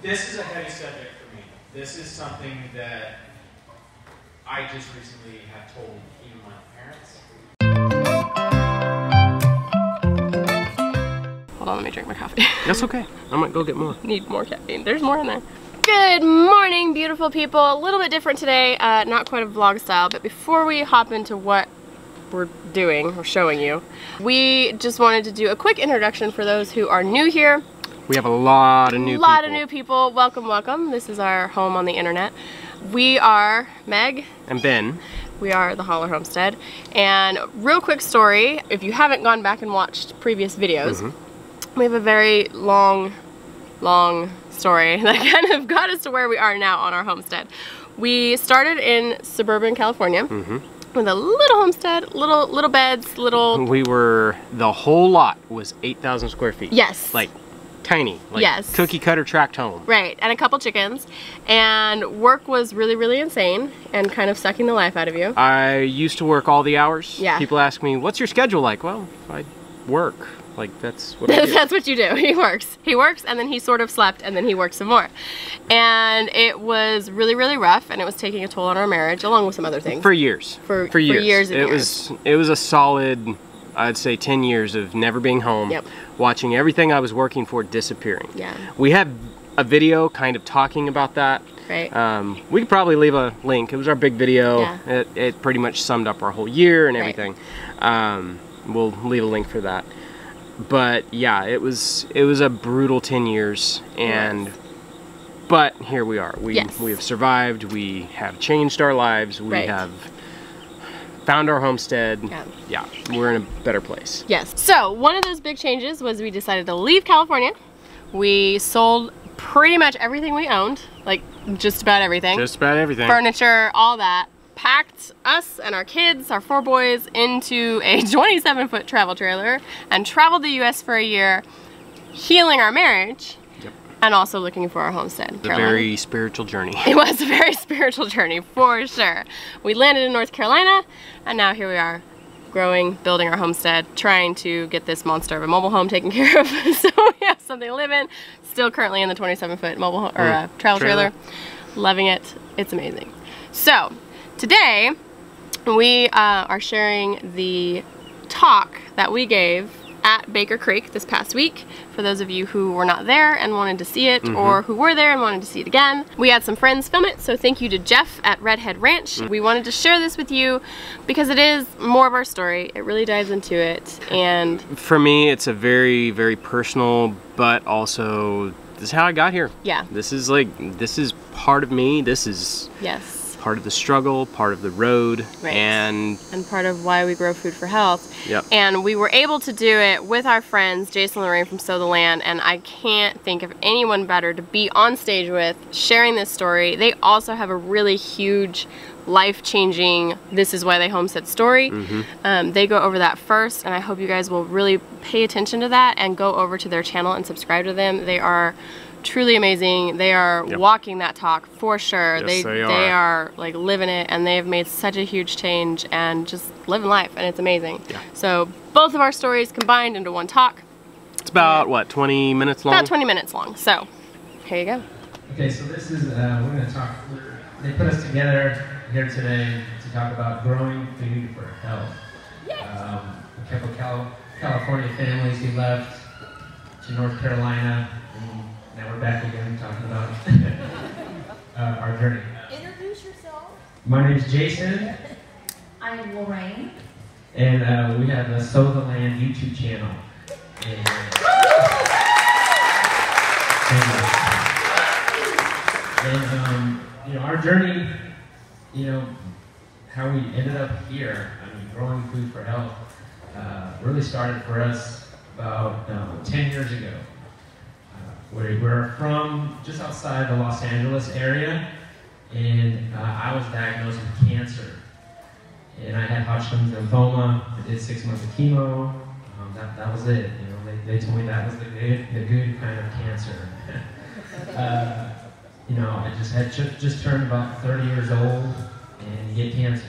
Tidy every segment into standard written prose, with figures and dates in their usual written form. This is a heavy subject for me. This is something that I just recently have told even my parents. Hold on, let me drink my coffee. That's okay. I might go get more. Need more caffeine. There's more in there. Good morning, beautiful people. A little bit different today, not quite a vlog style, but before we hop into what we're doing or showing you, we just wanted to do a quick introduction for those who are new here. We have a lot of new people. Welcome, welcome. This is our home on the internet. We are Meg and Ben. We are the Holler Homestead. And real quick story, if you haven't gone back and watched previous videos, we have a very long story that kind of got us to where we are now on our homestead. We started in suburban California. With a little homestead, little beds, We were, the whole lot was 8,000 square feet. Yes. Like, tiny, like cookie cutter tract home. Right, and a couple chickens, and work was really, really insane and kind of sucking the life out of you. I used to work all the hours. Yeah. People ask me, what's your schedule like? Well, I work. Like, that's what I do. That's what you do. He works. He works, and then he sort of slept, and then he worked some more. And it was really, really rough, and it was taking a toll on our marriage, along with some other things. For years. For years. It was a solid, I'd say 10 years of never being home, watching everything I was working for disappearing. Yeah. We have a video kind of talking about that. Right. We could probably leave a link. It was our big video. Yeah. It pretty much summed up our whole year and everything. Right. We'll leave a link for that. But yeah, it was a brutal 10 years, and but here we are. We have survived. We have changed our lives. We have found our homestead. Yeah, we're in a better place. Yes. So one of those big changes was we decided to leave California. We sold pretty much everything we owned, like just about everything. Just about everything. Furniture, all that. Packed us and our kids, our 4 boys, into a 27-foot travel trailer and traveled the U.S. for a year, healing our marriage. And also looking for our homestead. It was a very spiritual journey. It was a very spiritual journey, for sure. We landed in North Carolina, and now here we are, growing, building our homestead, trying to get this monster of a mobile home taken care of, so we have something to live in. Still currently in the 27-foot mobile home, or travel trailer. Loving it. It's amazing. So today, we are sharing the talk that we gave at Baker Creek this past week, for those of you who were not there and wanted to see it, or who were there and wanted to see it again. We had some friends film it, so thank you to Jeff at Redhead Ranch. We wanted to share this with you because it is more of our story. It really dives into it, and for me, it's a very, very personal, but also this is how I got here. Yeah. This is like, this is part of me. This is part of the struggle, part of the road, and part of why we grow food for health. And we were able to do it with our friends Jason and Lorraine from Sow the Land, and I can't think of anyone better to be on stage with, sharing this story. They also have a really huge, life-changing, this is why they homestead story. They go over that first, and I hope you guys will really pay attention to that and go over to their channel and subscribe to them. They are truly amazing. They are walking that talk, for sure. They are like living it, and they've made such a huge change and just living life, and it's amazing. So both of our stories combined into one talk. It's about what, 20 minutes long? About 20 minutes long. So here you go. Okay, so this is we're going to talk. They put us together here today to talk about growing food for health. A couple of California families who left to North Carolina. Now we're back again talking about our journey. Introduce yourself. My name's Jason. I'm Lorraine. And we have the Sow the Land YouTube channel. And, you know, our journey, you know, how we ended up here, I mean, growing food for health, really started for us about 10 years ago. We were from just outside the Los Angeles area, and I was diagnosed with cancer. And I had Hodgkin's lymphoma. I did 6 months of chemo. That was it. You know, they told me that was the good kind of cancer. You know, I just had just turned about 30 years old and get cancer.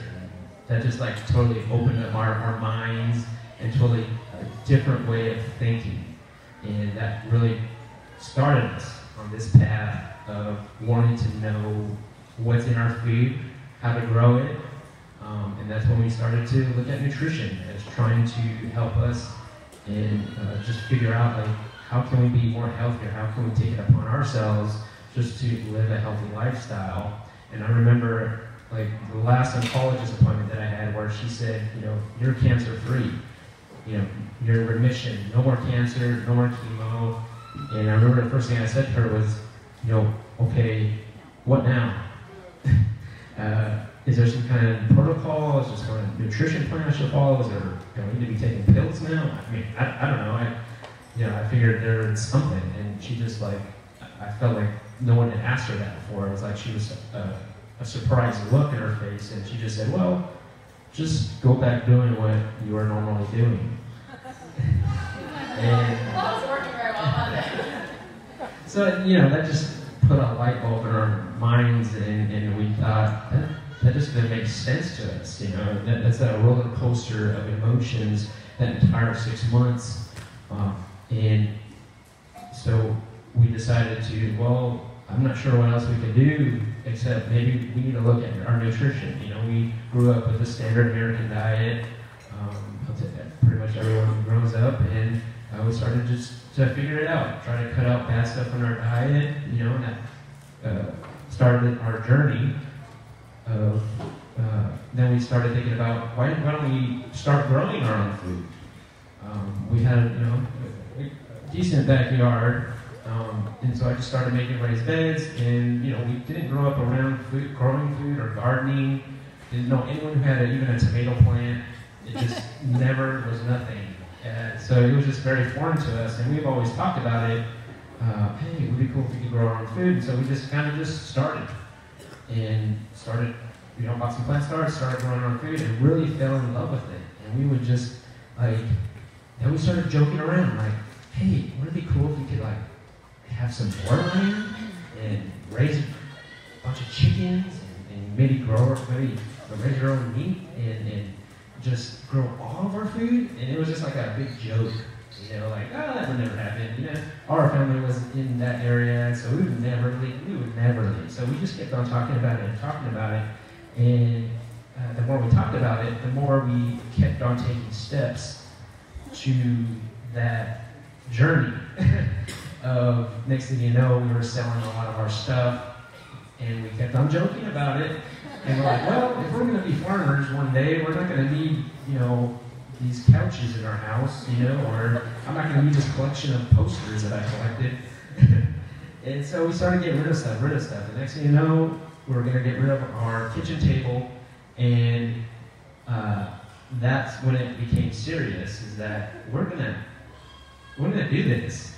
That just like totally opened up our minds and totally a different way of thinking, and that really started us on this path of wanting to know what's in our food, how to grow it, and that's when we started to look at nutrition as trying to help us and just figure out, like, how can we be more healthier? How can we take it upon ourselves just to live a healthy lifestyle? And I remember, like, the last oncologist appointment that I had where she said, you know, you're cancer-free. You know, you're in remission. No more cancer, no more chemo. And I remember the first thing I said to her was, you know, okay, what now? Is there some kind of protocol? Is there some kind of nutrition plan I should follow? Is there, do I need to be taking pills now? I mean, I don't know. I figured there was something. And she just, like, I felt like no one had asked her that before. It was like she was a surprised look in her face, and she just said, well, just go back doing what you were normally doing. That was working very well, wasn't it? So, you know, that just put a light bulb in our minds, and we thought, that just didn't make sense to us, you know? That's that roller coaster of emotions, that entire 6 months. And so we decided to, well, I'm not sure what else we can do, except maybe we need to look at our nutrition. You know, we grew up with a standard American diet, pretty much everyone grows up, and we started just to figure it out, try to cut out bad stuff in our diet, you know, and that started our journey of, then we started thinking about, why don't we start growing our own food? We had, you know, a decent backyard, and so I just started making raised beds, and, you know, we didn't grow up around food, growing food or gardening. Didn't know anyone who had even a tomato plant. It just never was nothing. And so it was just very foreign to us, and we've always talked about it. Hey, it would be cool if we could grow our own food. And so we just kind of just started, you know, bought some plant starts, started growing our own food, and really fell in love with it. And we would just, like, then we started joking around, like, hey, wouldn't it be cool if we could, like, have some borderland and raise a bunch of chickens and maybe raise your own meat and just grow all of our food? And it was just like a big joke, you know, like, oh, that would never happen, you know. Our family was in that area, so we would never leave. So we just kept on talking about it. And the more we talked about it, the more we kept on taking steps to that journey. Next thing you know, we were selling a lot of our stuff, and we kept on joking about it, and we're like, well, if we're going to be farmers one day, we're not going to need, you know, these couches in our house, you know, or I'm not going to need this collection of posters that I collected. And so we started getting rid of stuff. The next thing you know, we were going to get rid of our kitchen table, and that's when it became serious, is that we're going to do this.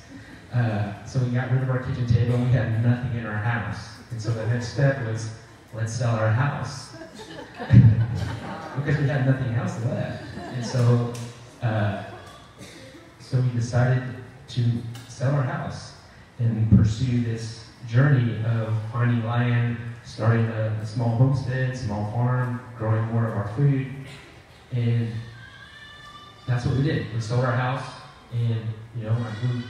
So we got rid of our kitchen table, and we had nothing in our house. And so the next step was, let's sell our house. Because we had nothing else left. And so, we decided to sell our house and pursue this journey of finding land, starting a small homestead, small farm, growing more of our food. And that's what we did. We sold our house, and, you know, I moved.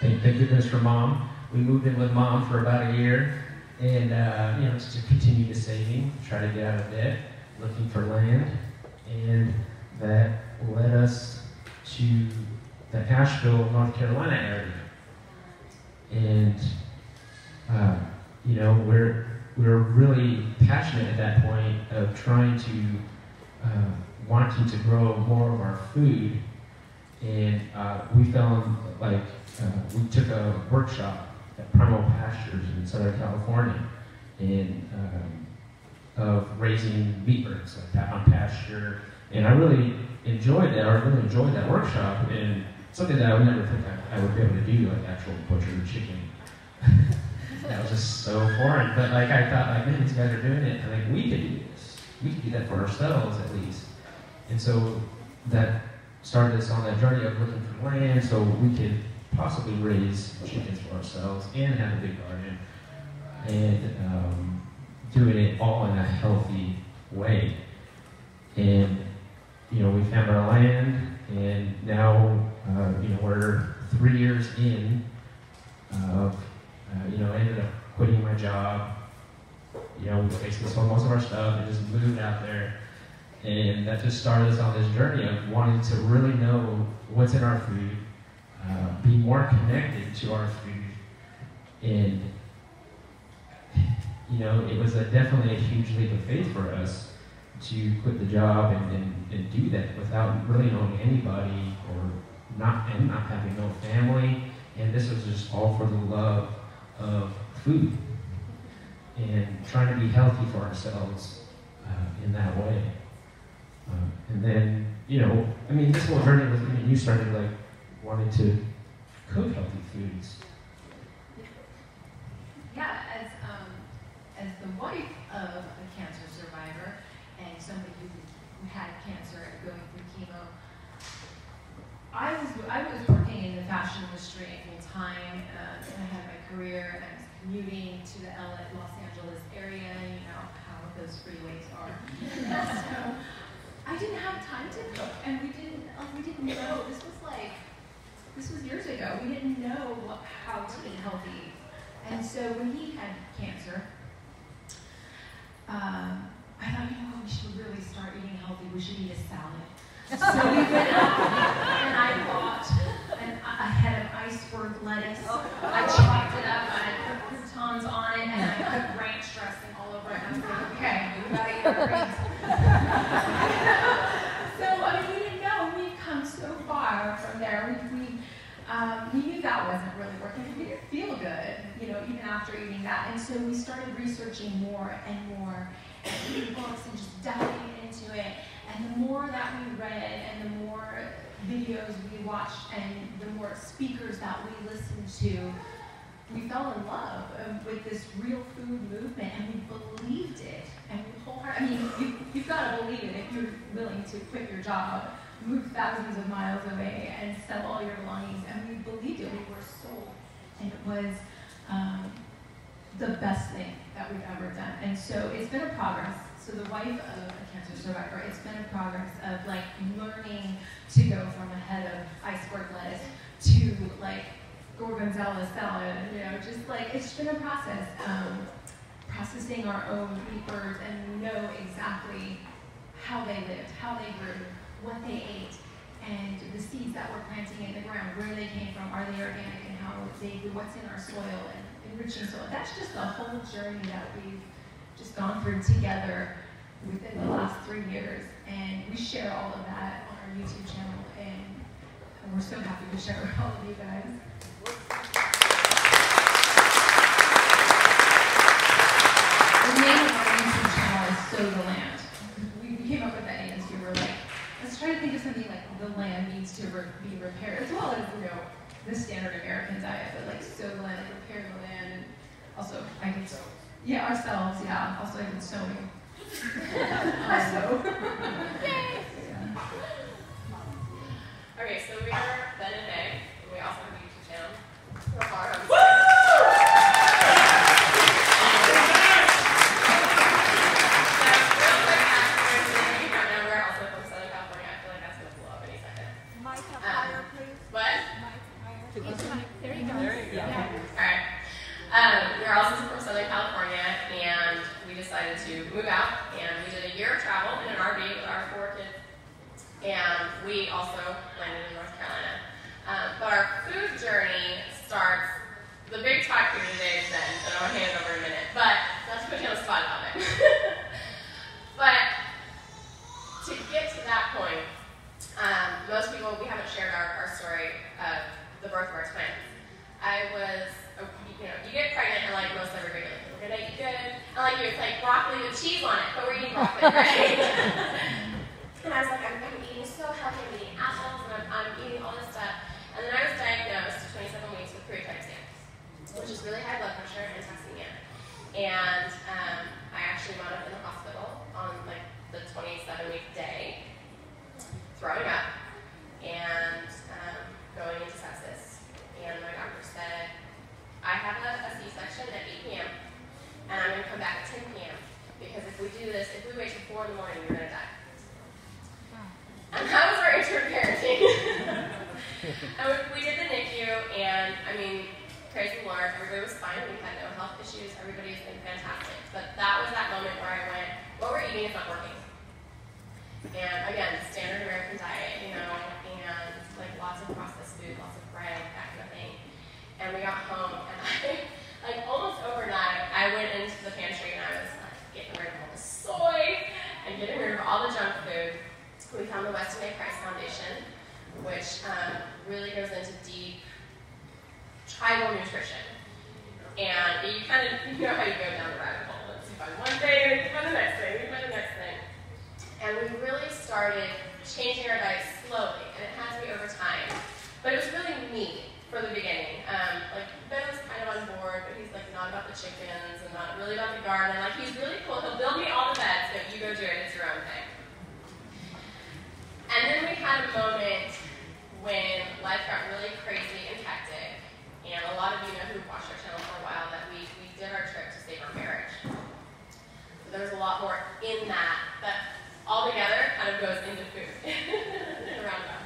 Thank goodness for Mom. We moved in with Mom for about a year, and you know, just to continue the saving, try to get out of debt, looking for land, and that led us to the Asheville, North Carolina area. And you know, we're really passionate at that point of trying to wanting to grow more of our food, and we found, like. We took a workshop at Primal Pastures in Southern California of raising meat birds, like on pasture, and I really enjoyed that workshop, and something that I would never think I would be able to do, like actual butchered chicken. That was just so foreign, but like I thought, like, man, these guys are doing it, and like, we could do this. We could do that for ourselves at least. And so that started us on that journey of looking for land so we could possibly raise chickens for ourselves and have a big garden, and doing it all in a healthy way. And, you know, we found our land, and now, you know, we're 3 years in of you know, I ended up quitting my job. You know, we basically sold most of our stuff and just moved out there. And that just started us on this journey of wanting to really know what's in our food, be more connected to our food. And, you know, it was definitely a huge leap of faith for us to quit the job and do that without really knowing anybody or not having no family. And this was just all for the love of food and trying to be healthy for ourselves in that way. And then, you know, I mean, this whole journey was, I mean, you started like wanting to cook healthy foods. Yeah, as the wife of a cancer survivor and somebody who had cancer and going through chemo, I was working in the fashion industry full time, and I had my career, and I was commuting to the Los Angeles area, you know, how those freeways are. So I didn't have time to cook, and we didn't know. This was years ago. We didn't know how to be healthy, and so when he had cancer, I thought, you know, we should really start eating healthy. We should eat a salad. So we went out, and I bought a head of iceberg lettuce. I chopped it up, and I put croutons on it, and I put ranch dressing all over it. I was like, okay, we gotta eat our greens. So I mean, we didn't know. We've come so far from there. We knew that wasn't really working. We didn't feel good, you know, even after eating that. And so we started researching more and more, and reading books and just diving into it. And the more that we read, and the more videos we watched, and the more speakers that we listened to, we fell in love with this real food movement, and we believed it. And we wholeheartedly, I mean, you've got to believe it if you're willing to quit your job, move thousands of miles away, and sell all your belongings. And we believed it. We were sold, and it was the best thing that we've ever done. And so it's been a progress. So the wife of a cancer survivor, it's been a progress of like learning to go from a head of iceberg lettuce to like gorgonzola salad, you know, just like, it's been a process, processing our own reapers and know exactly how they lived, how they grew, what they ate, and the seeds that we're planting in the ground, where they came from, are they organic, and how they do, what's in our soil, and enriching soil. That's just the whole journey that we've just gone through together within the last 3 years. And we share all of that on our YouTube channel, and we're so happy to share with all of you guys. The name of our YouTube channel is Sow the Land. We came up with that name, so we were like, let's try to think of something like the land needs to be repaired, as well as, you know, the standard American diet, but like sow the land, repair the land, and also I can sow. Yeah, ourselves, yeah. Also, I've been sewing. I sew. Yay! Yeah. Okay, so we are Ben and May, and we also have a YouTube channel. We're Holler Homestead. So, real quick, we're sitting in Canada. We're also from Southern California. I feel like that's going to blow up any second. Mic up higher, please. What? Mic higher. There you go. There you go. Yeah. All right. We're also from Southern California, and we decided to move out, and we did a year of travel in an RV with our 4 kids, and we also landed in North Carolina. But our food journey starts, the big talk here today is Ben, and I'll hand it over in a minute, but not to put you on the spot about it. But to get to that point, most people, we haven't shared our story of the birth of our twins. I was, you know, you get pregnant and like most everybody goes, we're gonna eat good. And like you're like broccoli with cheese on it, but we're eating broccoli, right? And I was like, I'm eating so healthy, I'm eating apples, and I'm eating all this stuff. And then I was diagnosed 27 weeks with preeclampsia, which is really high blood pressure and toxemia. And I actually wound up in the hospital on like the 27-week day, throwing up and going into sepsis. And my doctor said, I have a C-section at 8 p.m. and I'm going to come back at 10 p.m. because if we do this, if we wait till 4 in the morning, we're going to die. Wow. And that was our intro parenting. And we did the NICU, and I mean, praise the Lord, everybody was fine. Everybody's been fantastic. But that was that moment where I went, what we're eating is not working. And again, standard American diet, you know, and like lots of processed food, lots of bread, that kind of thing. And we got home, and I, like almost overnight, I went into the pantry and I was like getting rid of all the soy and getting rid of all the junk food. We found the Weston A. Price Foundation, which really goes into deep tribal nutrition. And you kind of, you know how you go down the rabbit hole. Let's find one thing, find the next thing, find the next thing. And we really started changing our diet slowly, and it had to be over time. But it was really me from the beginning. Like Ben was kind of on board, but he's like not about the chickens and not really about the garden. Like he's really cool. He'll build me all the beds, but you go do it. It's your own thing. And then we had a moment when life got really crazy and hectic. And a lot of you know who watched our channel for a while that we did our trip to save our marriage. So there's a lot more in that, but all together kind of goes into food in a roundabout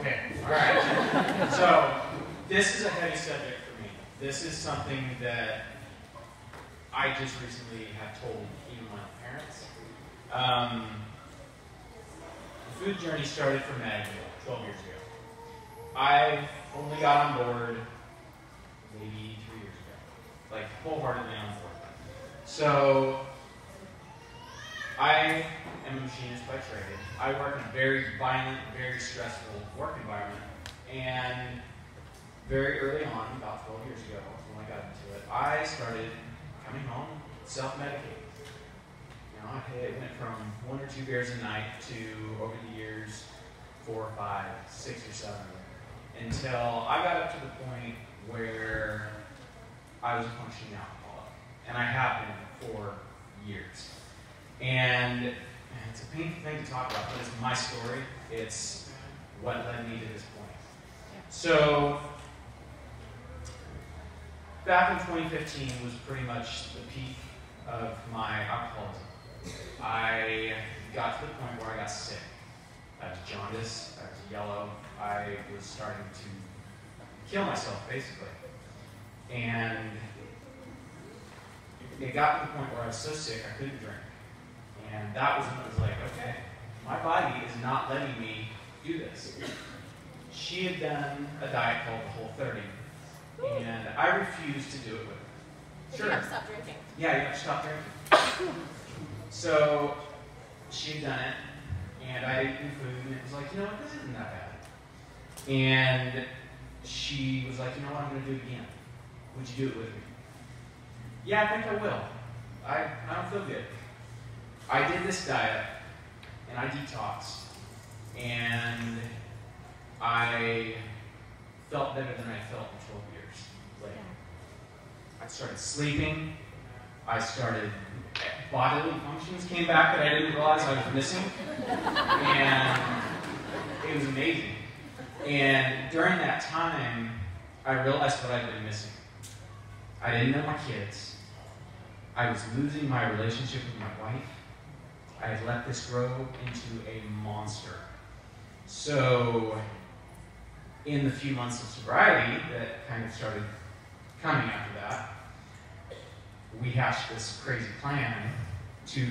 way. Okay, all right. So this is a heavy subject for me. This is something that I just recently have told even my parents. The food journey started for Maggie 12 years ago. I only got on board maybe 3 years ago, like wholeheartedly on board. So I am a machinist by trade. I work in a very violent, very stressful work environment. And very early on, about 12 years ago, when I got into it, I started coming home self-medicating. You know, it went from 1 or 2 beers a night to, over the years, 4 or 5, 6 or 7. Until I got up to the point where I was a functioning alcoholic. And I have been for years. And it's a painful thing to talk about, but it's my story. It's what led me to this point. So back in 2015 was pretty much the peak of my alcoholism. I got to the point where I got sick. I was jaundiced, I was yellow, I was starting to kill myself, basically. And it got to the point where I was so sick I couldn't drink. And that was when I was like, okay, my body is not letting me do this. She had done a diet called the Whole30, and I refused to do it with her. Sure. You have to stop drinking. Yeah, you have to stop drinking. So she had done it. And I ate new food, and it was like, you know what, this isn't that bad. And she was like, you know what, I'm going to do it again. Would you do it with me? Yeah, I think I will. I don't feel good. I did this diet, and I detoxed, and I felt better than I felt in 12 years later. I started sleeping. I started... bodily functions came back that I didn't realize I was missing, and it was amazing. And during that time, I realized what I'd been missing. I didn't know my kids. I was losing my relationship with my wife. I had let this grow into a monster. So in the few months of sobriety that kind of started coming after that, we hatched this crazy plan to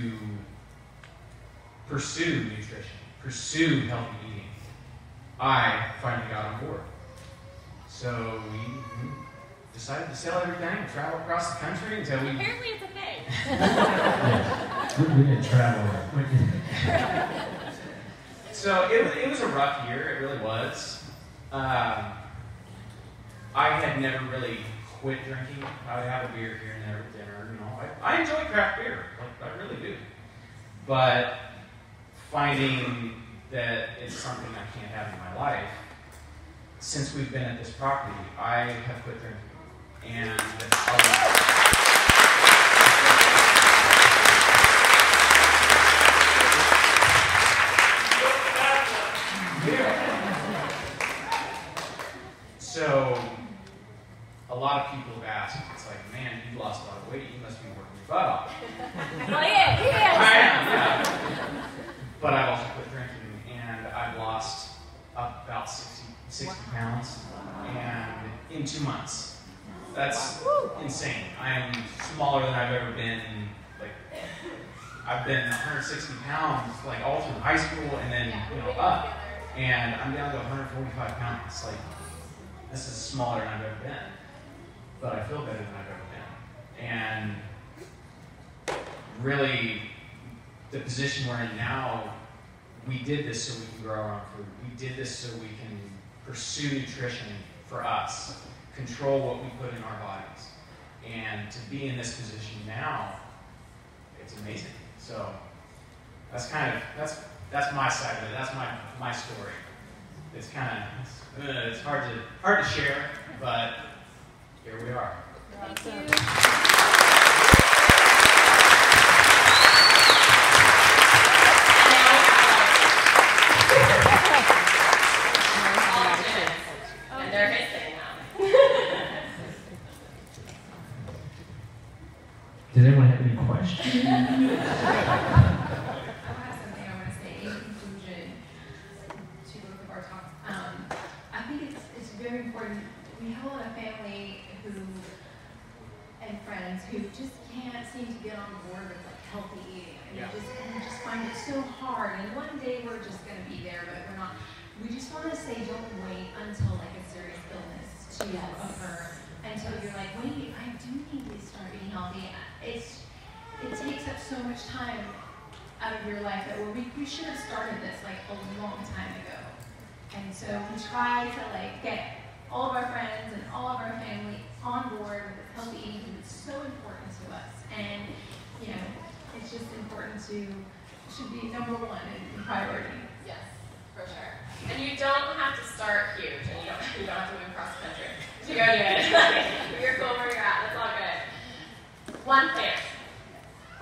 pursue nutrition, pursue healthy eating. I finally got on board. So we decided to sell everything and travel across the country until we... Apparently it's a thing. We didn't travel. So it was a rough year, it really was. I had never really quit drinking. I would have a beer here and there with dinner. You know, I enjoy craft beer. Like, I really do. But finding that it's something I can't have in my life, since we've been at this property, I have quit drinking. And so a lot of people have asked, it's like, man, you lost a lot of weight, you must be working your butt off. Oh yeah, he is. I am, yeah. But I've also quit drinking, and I've lost about 60 pounds, and in 2 months. That's insane. I am smaller than I've ever been. Like, I've been 160 pounds, like all through high school and then, you know, up. And I'm down to 145 pounds. Like, this is smaller than I've ever been. But I feel better than I've ever been. And really, the position we're in now, we did this so we can grow our own food. We did this so we can pursue nutrition for us, control what we put in our bodies. And to be in this position now, it's amazing. So that's kind of, that's my side of it. That's my story. It's kind of, it's hard to share, but here we are. Thank you. Does anyone have any questions? I have something I want to say in conclusion to both of our talks. I think it's very important. We hold a family who, and friends who just can't seem to get on board with like healthy eating. And yeah. we just find it so hard. And one day we're just going to be there, but we're not. We just want to say don't wait until like a serious illness to occur. Until you're like, wait, I do need to start eating healthy. It takes up so much time out of your life that we should have started this like a long time ago. And so we try to like get all of our friends and all of our family on board with healthy eating because it's so important to us. And you know, it's just important should be number one in priority. Yes, for sure. And you don't have to start huge, and you don't have to move across the country to go do it. You're cool where you're at. That's all good. One plant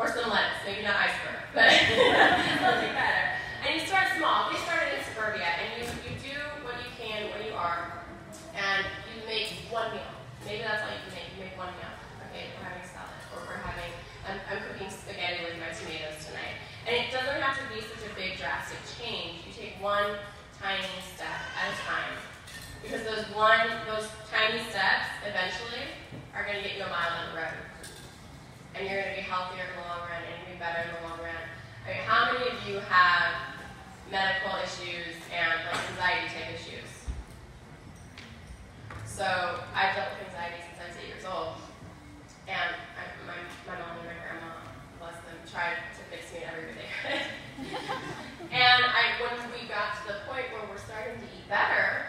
or some lettuce, maybe not iceberg, but that'll be better. And you start small. We started in suburbia, and you do what you can where you are, and you make one meal. Maybe that's all you can make. You make one meal. Okay, we're having salad, or we're having I'm cooking spaghetti with my tomatoes tonight. And it doesn't have to be such a big drastic change. You take one tiny step at a time, because those tiny steps eventually are going to get you a mile on the road, and you're going to be healthier in the long run, and you'll be better in the long run. I mean, how many of you have medical issues and like anxiety type issues? So I've dealt with anxiety since I was 8 years old, and my mom and my grandma, bless them, tried to fix me in every way they could. And when we got to the point where we're starting to eat better,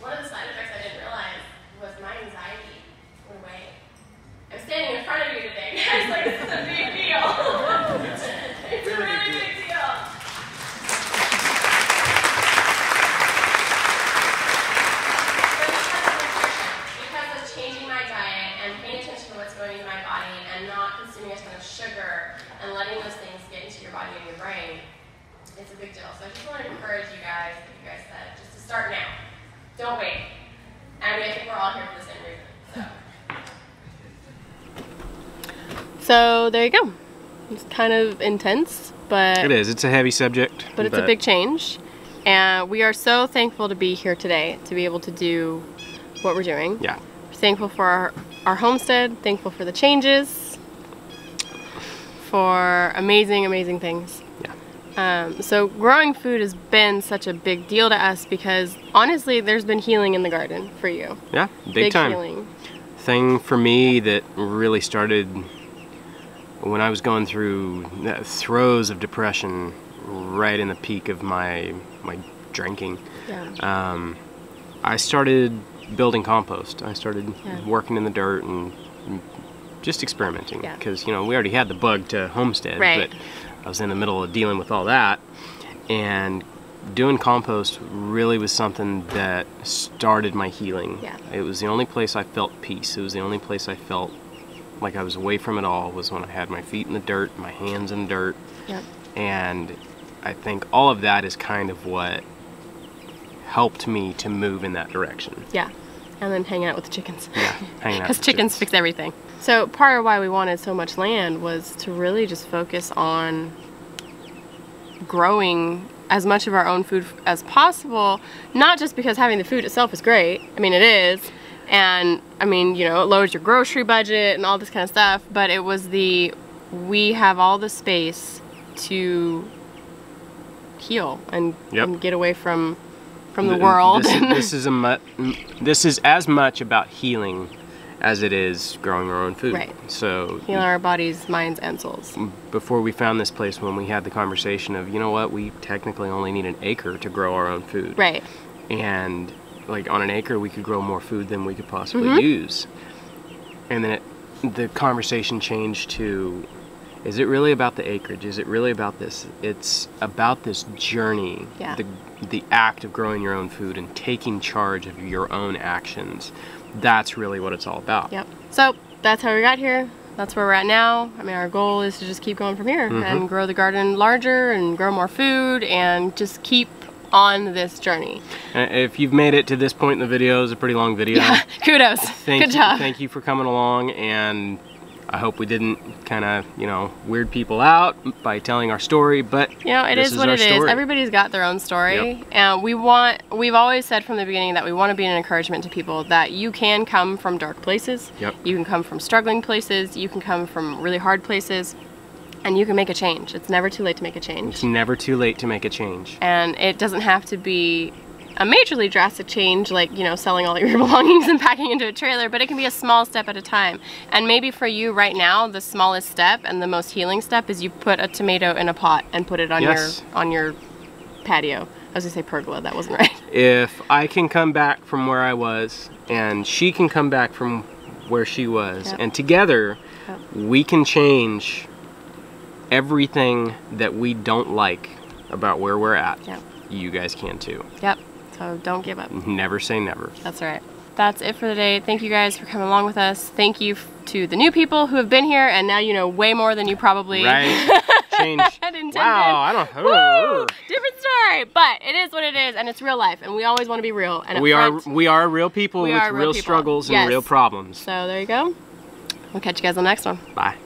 one of the side effects I didn't realize was my anxiety went away. I'm standing in front of you today, guys. Like, this is a big deal. It's a really big deal. But because of nutrition, because of changing my diet and paying attention to what's going in my body and not consuming a ton of sugar and letting those things get into your body and your brain, it's a big deal. So I just want to encourage you guys, like you guys said, just to start now. Don't wait. And I think we're all here for the same reason. So there you go. It's kind of intense, but... It is. It's a heavy subject. But it's a big change. And we are so thankful to be here today, to be able to do what we're doing. Yeah. We're thankful for our homestead, thankful for the changes, for amazing, amazing things. So growing food has been such a big deal to us because honestly there's been healing in the garden for you. Yeah, big time. Healing. Thing for me that really started when I was going through throes of depression right in the peak of my drinking. Yeah. I started building compost. I started working in the dirt and just experimenting because you know we already had the bug to homestead. Right. But I was in the middle of dealing with all that, and doing compost really was something that started my healing. Yeah. It was the only place I felt peace. It was the only place I felt like I was away from it all was when I had my feet in the dirt, my hands in the dirt. Yep. And I think all of that is kind of what helped me to move in that direction. Yeah. And then hanging out with the chickens. Yeah, hanging out with the chickens. Because chickens fix everything. So part of why we wanted so much land was to really just focus on growing as much of our own food as possible. Not just because having the food itself is great. I mean, it is. And I mean, you know, it lowers your grocery budget and all this kind of stuff, but it was the, we have all the space to heal and, and get away from the world. This is as much about healing as it is growing our own food. Right. So healing our bodies, minds, and souls. Before we found this place, when we had the conversation of, you know what, we technically only need an acre to grow our own food. Right. And like on an acre, we could grow more food than we could possibly use. And then the conversation changed to, is it really about the acreage? Is it really about this? It's about this journey, the act of growing your own food and taking charge of your own actions. That's really what it's all about. Yep. So that's how we got here. That's where we're at now. I mean, our goal is to just keep going from here and grow the garden larger and grow more food and just keep on this journey. If you've made it to this point in the video, it's a pretty long video. Yeah, kudos. Good job. Thank you for coming along, and I hope we didn't kind of, you know, weird people out by telling our story, but you know, it is what it is. Everybody's got their own story. Yep. And we've always said from the beginning that we want to be an encouragement to people that you can come from dark places. Yep. You can come from struggling places, you can come from really hard places. And you can make a change. It's never too late to make a change. It's never too late to make a change. And it doesn't have to be a majorly drastic change, like, you know, selling all your belongings and packing into a trailer, but it can be a small step at a time. And maybe for you right now, the smallest step and the most healing step is you put a tomato in a pot and put it on your patio. I was gonna say pergola, that wasn't right. If I can come back from where I was, and she can come back from where she was, and together we can change everything that we don't like about where we're at. You guys can too. So don't give up. Never say never. That's right. That's it for the day. Thank you guys for coming along with us. Thank you to the new people who have been here, and now you know way more than you probably Change. Wow, I don't know. Different story, but it is what it is, and it's real life, and we always want to be real. And we are real people with real struggles and real problems. So there you go. We'll catch you guys on the next one. Bye.